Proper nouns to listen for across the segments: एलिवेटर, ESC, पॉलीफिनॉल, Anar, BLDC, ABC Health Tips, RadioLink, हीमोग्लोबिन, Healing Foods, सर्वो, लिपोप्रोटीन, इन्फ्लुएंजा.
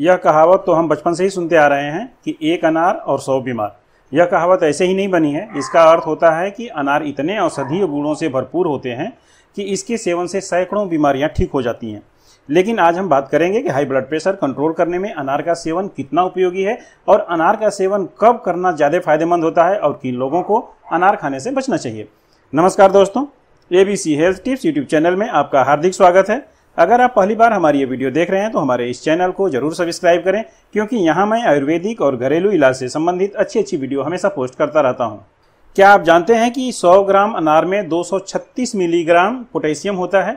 यह कहावत तो हम बचपन से ही सुनते आ रहे हैं कि एक अनार और 100 बीमार। यह कहावत ऐसे ही नहीं बनी है। इसका अर्थ होता है कि अनार इतने औषधीय गुणों से भरपूर होते हैं कि इसके सेवन से सैकड़ों बीमारियां ठीक हो जाती हैं। लेकिन आज हम बात करेंगे कि हाई ब्लड प्रेशर कंट्रोल करने में अनार का सेवन कितना उपयोगी है और अनार का सेवन कब करना ज़्यादा फायदेमंद होता है और किन लोगों को अनार खाने से बचना चाहिए। नमस्कार दोस्तों, ABC health tips YouTube channel में आपका हार्दिक स्वागत है। अगर आप पहली बार हमारी ये वीडियो देख रहे हैं तो हमारे इस चैनल को जरूर सब्सक्राइब करें, क्योंकि यहाँ मैं आयुर्वेदिक और घरेलू इलाज से संबंधित अच्छी वीडियो हमेशा पोस्ट करता रहता हूँ। क्या आप जानते हैं कि 100 ग्राम अनार में 236 मिलीग्राम पोटेशियम होता है।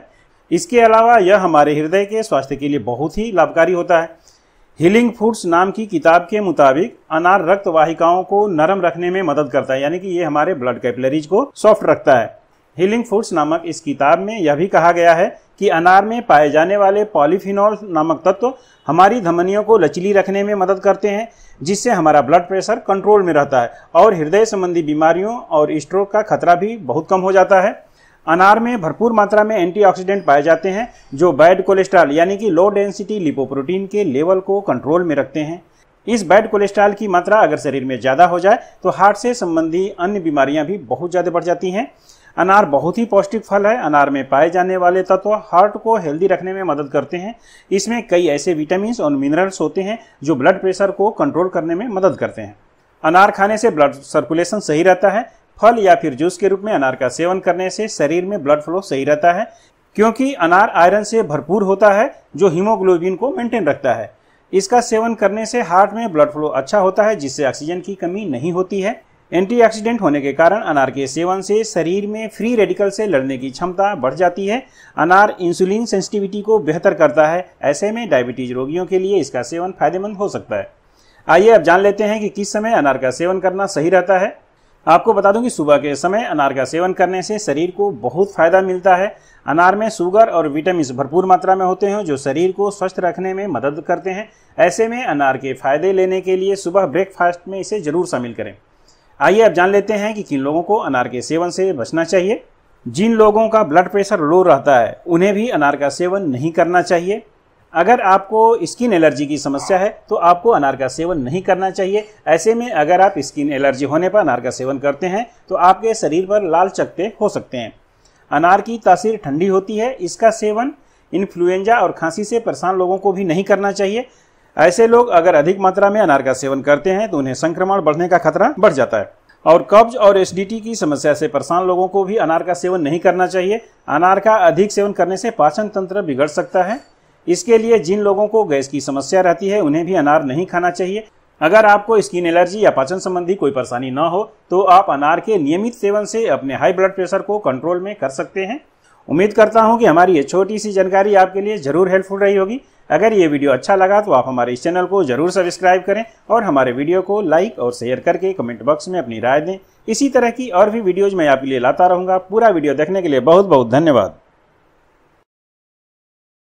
इसके अलावा यह हमारे हृदय के स्वास्थ्य के लिए बहुत ही लाभकारी होता है। हीलिंग फूड्स नाम की किताब के मुताबिक अनार रक्त वाहिकाओं को नरम रखने में मदद करता है, यानी कि ये हमारे ब्लड कैपिलरीज को सॉफ्ट रखता है। हीलिंग फूड्स नामक इस किताब में यह भी कहा गया है कि अनार में पाए जाने वाले पॉलीफिनॉल नामक तत्व हमारी धमनियों को लचीली रखने में मदद करते हैं, जिससे हमारा ब्लड प्रेशर कंट्रोल में रहता है और हृदय संबंधी बीमारियों और स्ट्रोक का खतरा भी बहुत कम हो जाता है। अनार में भरपूर मात्रा में एंटीऑक्सीडेंट पाए जाते हैं जो बैड कोलेस्ट्रॉल यानी कि लो डेंसिटी लिपोप्रोटीन के लेवल को कंट्रोल में रखते हैं। इस बैड कोलेस्ट्रॉल की मात्रा अगर शरीर में ज़्यादा हो जाए तो हार्ट से संबंधी अन्य बीमारियां भी बहुत ज़्यादा बढ़ जाती हैं। अनार बहुत ही पौष्टिक फल है। अनार में पाए जाने वाले तत्व हार्ट को हेल्दी रखने में मदद करते हैं। इसमें कई ऐसे विटामिन और मिनरल्स होते हैं जो ब्लड प्रेशर को कंट्रोल करने में मदद करते हैं। अनार खाने से ब्लड सर्कुलेशन सही रहता है। फल या फिर जूस के रूप में अनार का सेवन करने से शरीर में ब्लड फ्लो सही रहता है, क्योंकि अनार आयरन से भरपूर होता है जो हीमोग्लोबिन को मेंटेन रखता है। इसका सेवन करने से हार्ट में ब्लड फ्लो अच्छा होता है, जिससे ऑक्सीजन की कमी नहीं होती है। एंटीऑक्सीडेंट होने के कारण अनार के सेवन से शरीर में फ्री रेडिकल से लड़ने की क्षमता बढ़ जाती है। अनार इंसुलिन सेंसिटिविटी को बेहतर करता है। ऐसे में डायबिटीज रोगियों के लिए इसका सेवन फायदेमंद हो सकता है। आइए अब जान लेते हैं कि किस समय अनार का सेवन करना सही रहता है। आपको बता दूं कि सुबह के समय अनार का सेवन करने से शरीर को बहुत फायदा मिलता है। अनार में शुगर और विटामिन भरपूर मात्रा में होते हैं जो शरीर को स्वस्थ रखने में मदद करते हैं। ऐसे में अनार के फायदे लेने के लिए सुबह ब्रेकफास्ट में इसे जरूर शामिल करें। आइए अब जान लेते हैं कि किन लोगों को अनार के सेवन से बचना चाहिए। जिन लोगों का ब्लड प्रेशर लो रहता है उन्हें भी अनार का सेवन नहीं करना चाहिए। अगर आपको स्किन एलर्जी की समस्या है तो आपको अनार का सेवन नहीं करना चाहिए। ऐसे में अगर आप स्किन एलर्जी होने पर अनार का सेवन करते हैं तो आपके शरीर पर लाल चकत्ते हो सकते हैं। अनार की तासीर ठंडी होती है। इसका सेवन इन्फ्लुएंजा और खांसी से परेशान लोगों को भी नहीं करना चाहिए। ऐसे लोग अगर अधिक मात्रा में अनार का सेवन करते हैं तो उन्हें संक्रमण बढ़ने का खतरा बढ़ जाता है। और कब्ज और एसिडिटी की समस्या से परेशान लोगों को भी अनार का सेवन नहीं करना चाहिए। अनार का अधिक सेवन करने से पाचन तंत्र बिगड़ सकता है। इसके लिए जिन लोगों को गैस की समस्या रहती है उन्हें भी अनार नहीं खाना चाहिए। अगर आपको स्किन एलर्जी या पाचन संबंधी कोई परेशानी ना हो तो आप अनार के नियमित सेवन से अपने हाई ब्लड प्रेशर को कंट्रोल में कर सकते हैं। उम्मीद करता हूं कि हमारी ये छोटी सी जानकारी आपके लिए जरूर हेल्पफुल रही होगी। अगर ये वीडियो अच्छा लगा तो आप हमारे इस चैनल को जरूर सब्सक्राइब करें और हमारे वीडियो को लाइक और शेयर करके कमेंट बॉक्स में अपनी राय दें। इसी तरह की और भी वीडियोज मैं आपके लिए लाता रहूँगा। पूरा वीडियो देखने के लिए बहुत बहुत धन्यवाद।